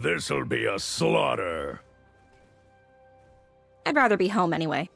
This'll be a slaughter. I'd rather be home anyway.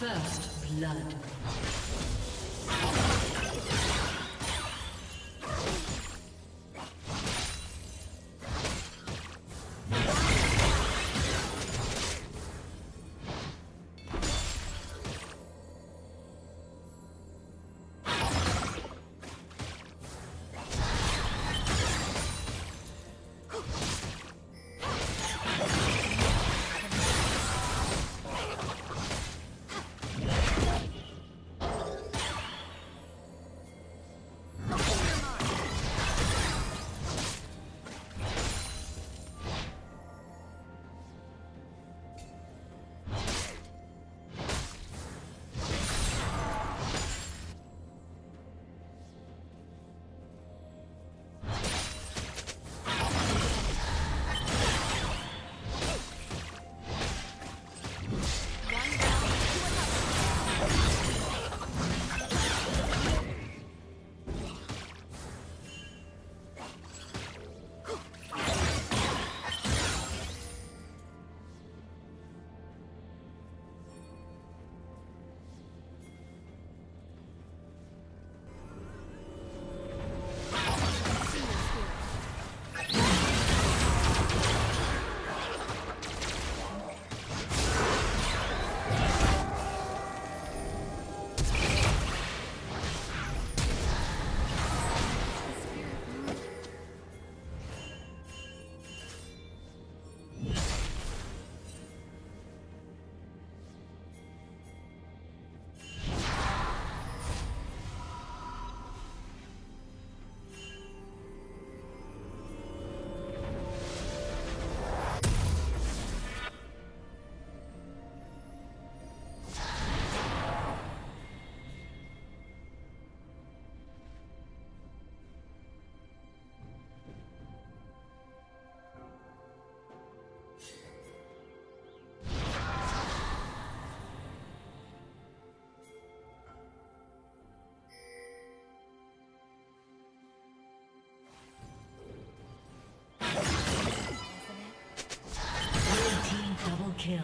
First blood. kill.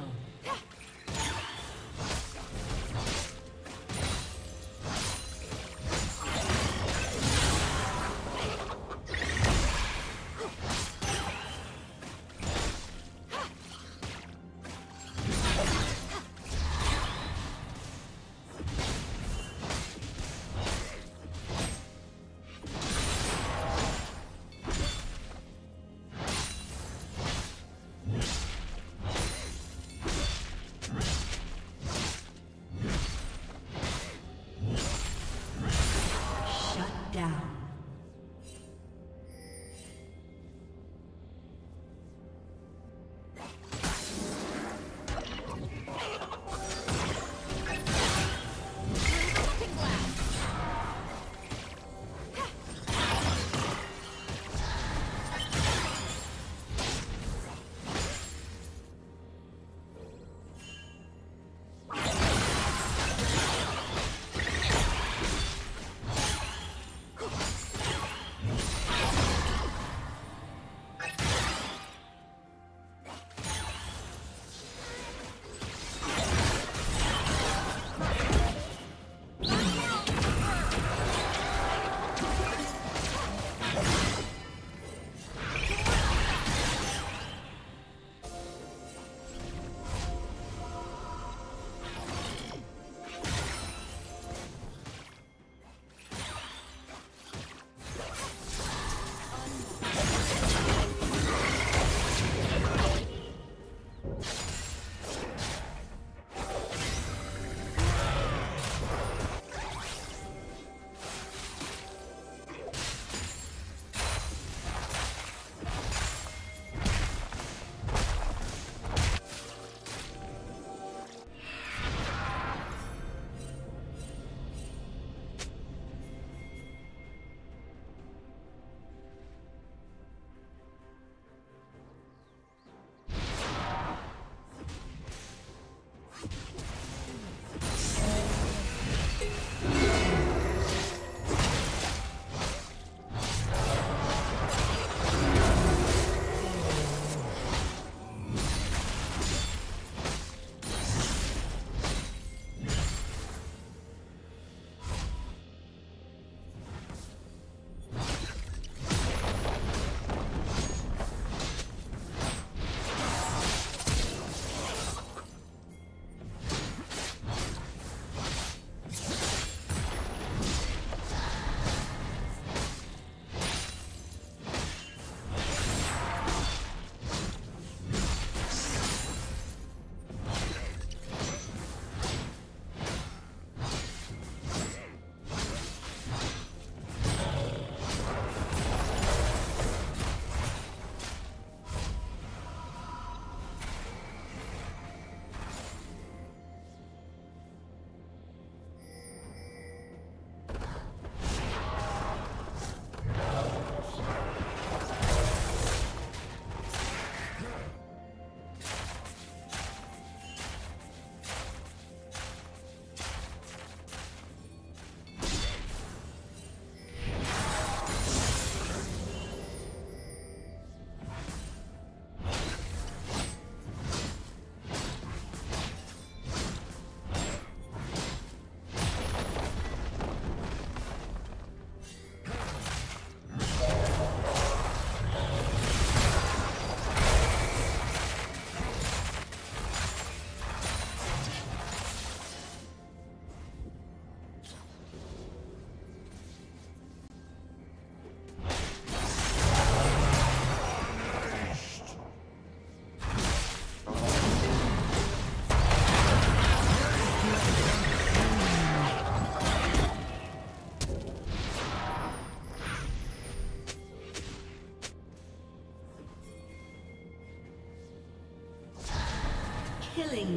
Killing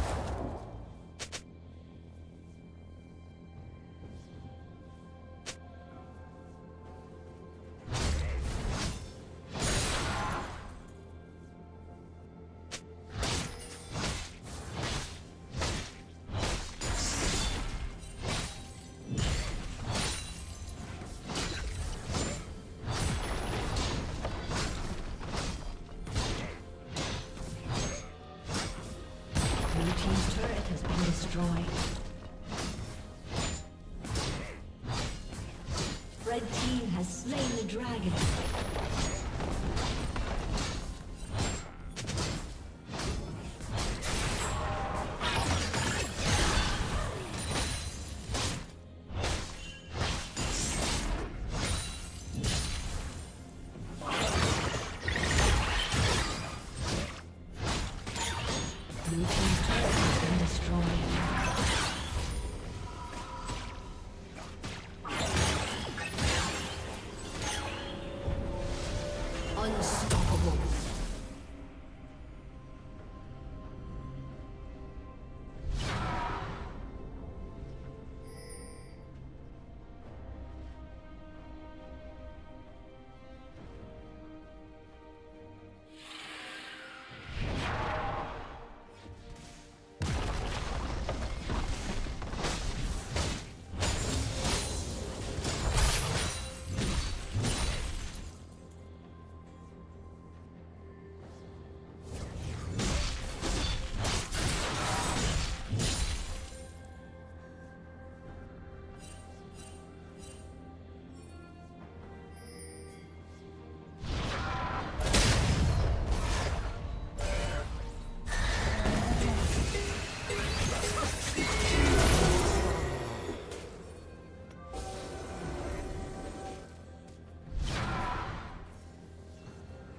dragon.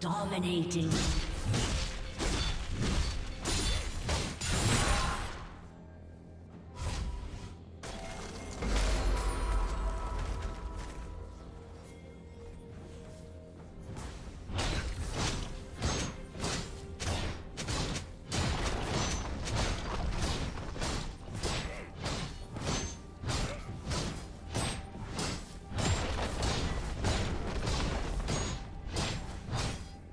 Dominating.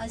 A